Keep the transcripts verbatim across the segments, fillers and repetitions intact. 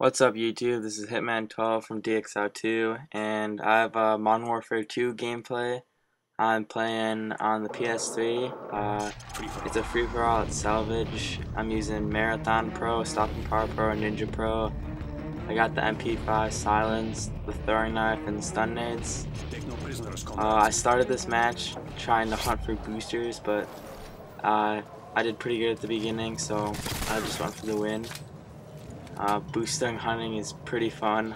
What's up YouTube, this is Hitman twelve from D X L two, and I have a uh, Modern Warfare two gameplay. I'm playing on the P S three, uh, it's a free-for-all, it's Salvage. I'm using Marathon Pro, Stopping Power Pro, and Ninja Pro. I got the M P five, Silence, the throwing knife, and the Stun Nades. Uh, I started this match trying to hunt for boosters, but uh, I did pretty good at the beginning, so I just went for the win. Uh, booster hunting is pretty fun.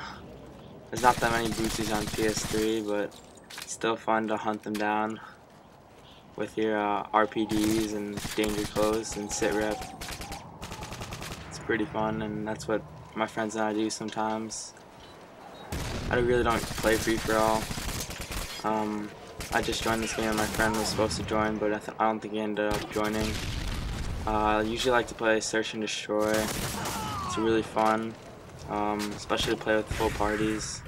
There's not that many boosters on P S three, but it's still fun to hunt them down with your uh, R P Ds and Danger Clothes and Sit Rep. It's pretty fun, and that's what my friends and I do sometimes. I really don't play free-for-all. Um, I just joined this game and my friend was supposed to join, but I, th I don't think he ended up joining. Uh, I usually like to play Search and Destroy. It's really fun, um, especially to play with full parties.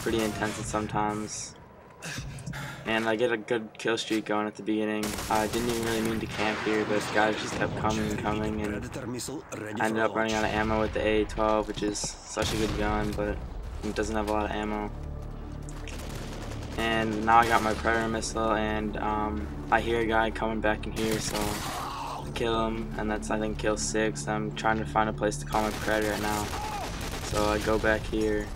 Pretty intense sometimes, and I get a good kill streak going at the beginning. I didn't even really mean to camp here, but guys just kept coming and coming, and I ended up running out of ammo with the A A twelve, which is such a good gun, but it doesn't have a lot of ammo. And now I got my Predator missile, and um, I hear a guy coming back in here, so kill him, and that's I think kill six. I'm trying to find a place to call my predator right now, so I go back here,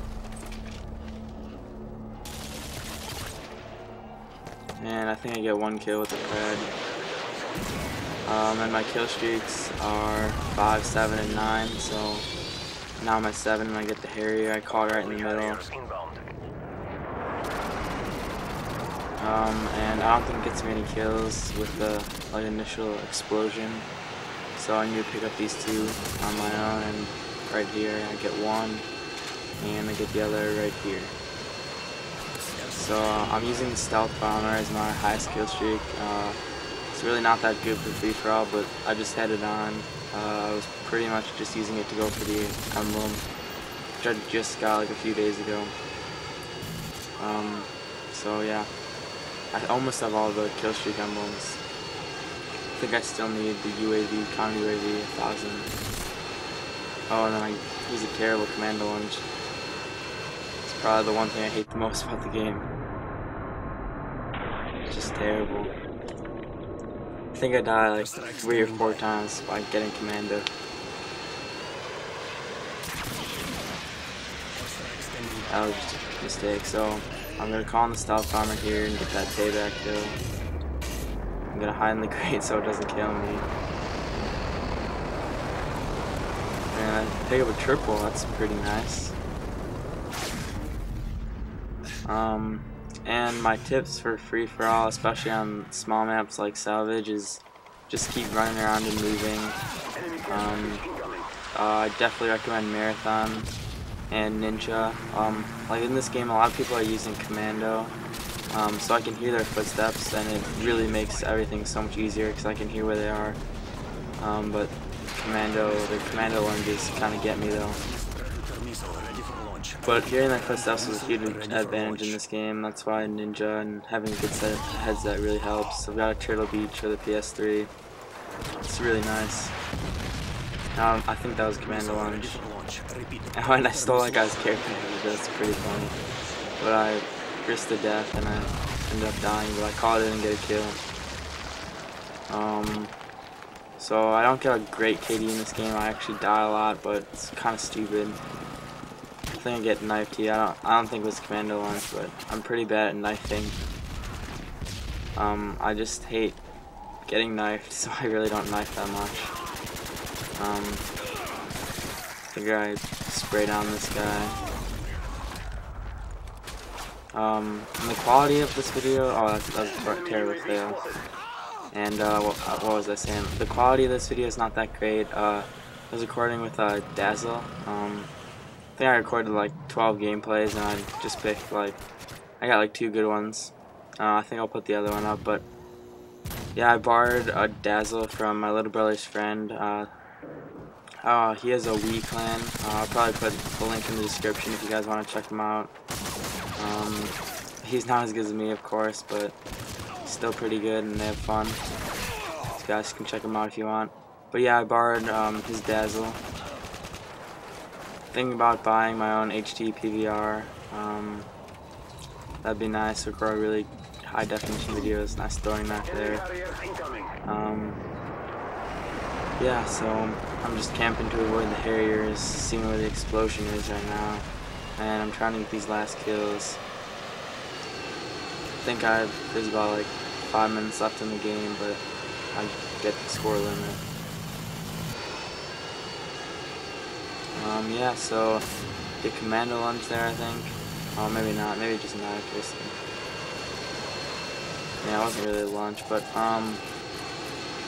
and I think I get one kill with the pred. Um, and my kill streaks are five, seven, and nine. So now I'm at seven, and I get the harrier. I call it right in the middle. Um, and I don't think it gets me any kills with the like, initial explosion, so I need to pick up these two on my own, and right here I get one, and I get the other right here. So uh, I'm using the stealth bomber as my highest kill streak. Uh, it's really not that good for free-for-all, but I just had it on. Uh, I was pretty much just using it to go for the emblem, which I just got like a few days ago. Um, so yeah. I almost have all the kill streak emblems. I think I still need the U A V, commando U A V, one thousand. Oh, and then I use a terrible commando one. It's probably the one thing I hate the most about the game. It's just terrible. I think I died like three or four times by getting commando. That was just a mistake, so I'm gonna call in the stealth bomber here and get that payback kill. I'm gonna hide in the crate so it doesn't kill me. And I pick up a triple, that's pretty nice. Um, and my tips for free for all, especially on small maps like Salvage, is just keep running around and moving. Um, uh, I definitely recommend Marathon and Ninja. Um, like in this game, a lot of people are using commando, um, so I can hear their footsteps, and it really makes everything so much easier because I can hear where they are. Um, but commando, the commando lunges kind of get me though. But hearing their footsteps is a huge advantage in this game. That's why Ninja and having a good set headset really helps. I've got a Turtle Beach for the P S three. It's really nice. Um, I think that was commando lunge. Oh, and I stole that guy's character. That's pretty funny. But I risked the death and I ended up dying, but I caught it and get a kill. Um, so I don't get a great K D in this game. I actually die a lot, but it's kind of stupid. I think I get knifed here. I don't. I don't think it was commando launch, but I'm pretty bad at knifing. Um, I just hate getting knifed, so I really don't knife that much. Um. I figure I spray down this guy. Um, and the quality of this video, oh that's, that's a terrible fail. And uh, what, what was I saying? The quality of this video is not that great. Uh, I was recording with uh, Dazzle. Um, I think I recorded like twelve gameplays, and I just picked like, I got like two good ones. Uh, I think I'll put the other one up, but yeah, I borrowed a Dazzle from my little brother's friend. Uh, Uh, he has a Wii clan. Uh, I'll probably put the link in the description if you guys want to check him out. Um, he's not as good as me, of course, but still pretty good, and they have fun. So you guys can check him out if you want. But yeah, I borrowed um, his Dazzle. thinking about buying my own H D P V R. Um, that'd be nice. Record really high definition videos. Nice throwing that there. Um, yeah, so I'm just camping to avoid the Harriers, seeing where the explosion is right now, and I'm trying to get these last kills. I think I have, there's about like five minutes left in the game, but I get the score limit. Um, yeah, so get commando lunge there, I think. Oh, maybe not. Maybe just not. Yeah, it wasn't really lunch, but um,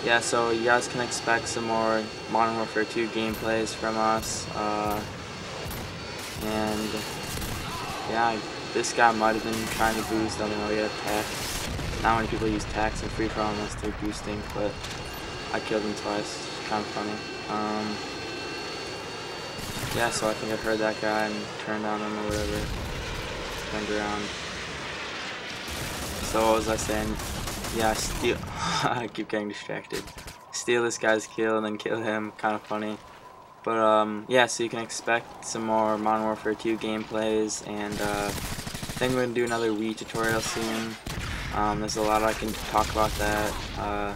yeah. So you guys can expect some more Modern Warfare two gameplays from us. Uh, and yeah, this guy might have been trying to boost. I don't know. We had a tack. Not many people use tacks in free for all unless they're boosting, but I killed him twice. Kind of funny. Um. Yeah, so I think I heard that guy and turned on him or whatever, turned around. So what was I saying? Yeah, I steal, I keep getting distracted. Steal this guy's kill and then kill him, kind of funny. But um, yeah, so you can expect some more Modern Warfare two gameplays, and uh, I think we're going to do another Wii tutorial soon. Um, there's a lot I can talk about that. Uh,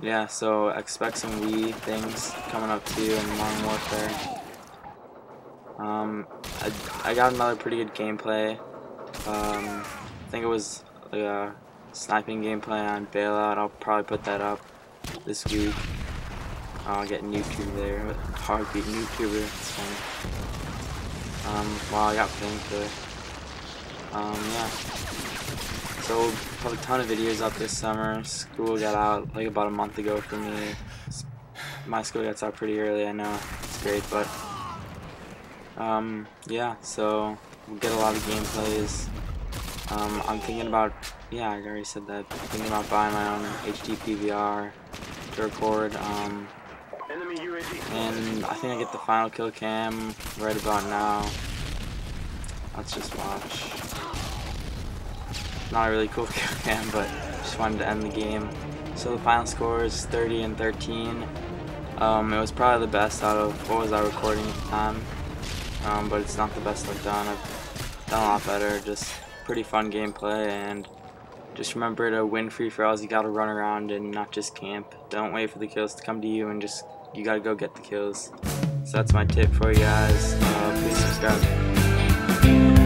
Yeah, so expect some Wii things coming up too in Modern Warfare. Um, I, I got another pretty good gameplay. Um, I think it was like a sniping gameplay on Bailout. I'll probably put that up this week. I'll get YouTube there. Hard beat YouTuber. It's funny. Um, wow, I got playing for Um, yeah. So we'll have a ton of videos up this summer. School got out like about a month ago for me. My school gets out pretty early, I know. It's great, but um, yeah, so we'll get a lot of gameplays. Um, I'm thinking about, yeah, I already said that. I'm thinking about buying my own H D P V R to record. Um, and I think I get the final kill cam right about now. Let's just watch. Not a really cool kill cam, but just wanted to end the game. So the final score is thirty and thirteen. Um, it was probably the best out of what was I recording at the time, um, but it's not the best I've done. I've done a lot better. Just pretty fun gameplay, and just remember to win free for alls. You gotta run around and not just camp. Don't wait for the kills to come to you, and just you gotta go get the kills. So that's my tip for you guys. Uh, please subscribe.